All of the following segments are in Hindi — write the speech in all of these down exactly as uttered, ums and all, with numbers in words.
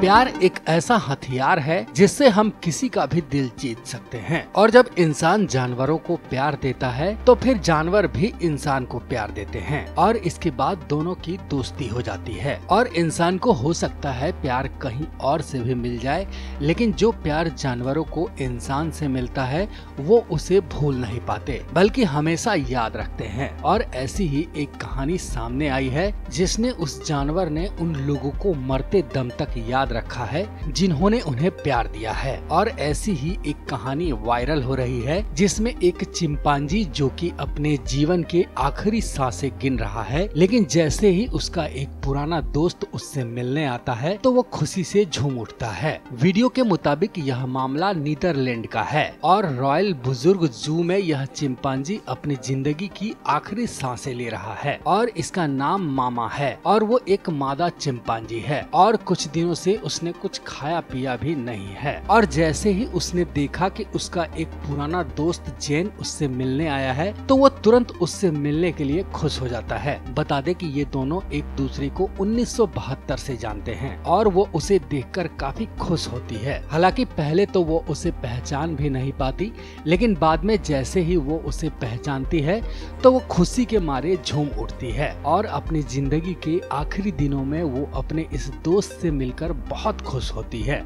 प्यार एक ऐसा हथियार है जिससे हम किसी का भी दिल जीत सकते हैं, और जब इंसान जानवरों को प्यार देता है तो फिर जानवर भी इंसान को प्यार देते हैं और इसके बाद दोनों की दोस्ती हो जाती है। और इंसान को हो सकता है प्यार कहीं और से भी मिल जाए, लेकिन जो प्यार जानवरों को इंसान से मिलता है वो उसे भूल नहीं पाते बल्कि हमेशा याद रखते हैं। और ऐसी ही एक कहानी सामने आई है जिसने उस जानवर ने उन लोगों को मरते दम तक याद रखा है जिन्होंने उन्हें प्यार दिया है। और ऐसी ही एक कहानी वायरल हो रही है जिसमें एक चिंपांजी जो कि अपने जीवन के आखिरी सांसें गिन रहा है, लेकिन जैसे ही उसका एक पुराना दोस्त उससे मिलने आता है तो वो खुशी से झूम उठता है। वीडियो के मुताबिक यह मामला नीदरलैंड का है और रॉयल बुजुर्ग जू में यह चिंपांजी अपनी जिंदगी की आखिरी सांसें ले रहा है और इसका नाम मामा है और वो एक मादा चिंपांजी है और कुछ दिनों से उसने कुछ खाया पिया भी नहीं है। और जैसे ही उसने देखा कि उसका एक पुराना दोस्त जेन उससे मिलने आया है तो वो तुरंत उससे मिलने के लिए खुश हो जाता है। बता दे कि ये दोनों एक दूसरे को उन्नीस सौ बहत्तर से जानते हैं और वो उसे देखकर काफी खुश होती है। हालांकि पहले तो वो उसे पहचान भी नहीं पाती, लेकिन बाद में जैसे ही वो उसे पहचानती है तो वो खुशी के मारे झूम उठती है और अपनी जिंदगी के आखिरी दिनों में वो अपने इस दोस्त से मिलकर बहुत खुश होती है।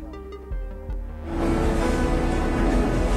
I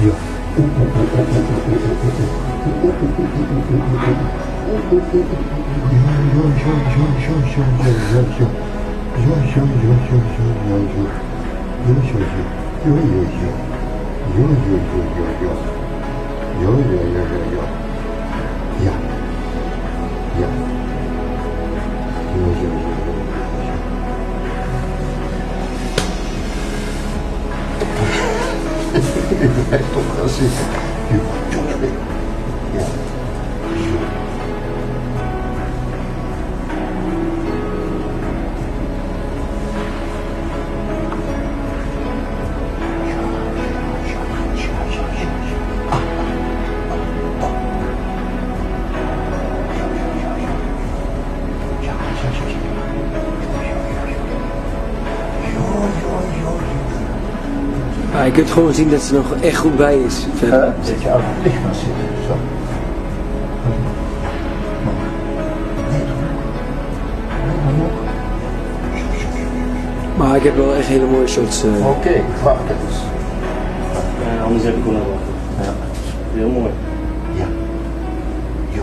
don't want to see you touch me. Yeah. Ik heb gewoon gezien dat ze nog echt goed bij is. Zet je oude licht maar zitten. Zo. Maar ik heb wel echt hele mooie shots. Uh... Oké, okay, wacht eens. Ja, anders heb ik wel nog wat. Ja. Heel mooi. Ja. Jo.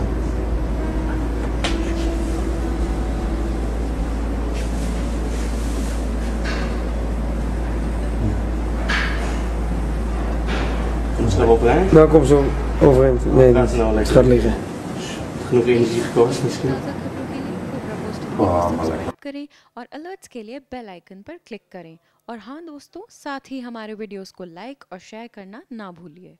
Erop, nou kom zo overeind. Nee, het gaat, gaat liggen. Genoeg energie gekost misschien. करें और अलर्ट्स के लिए बेल आइकन पर क्लिक करें। और हाँ दोस्तों, साथ ही हमारे वीडियोस को लाइक और शेयर करना ना भूलिए।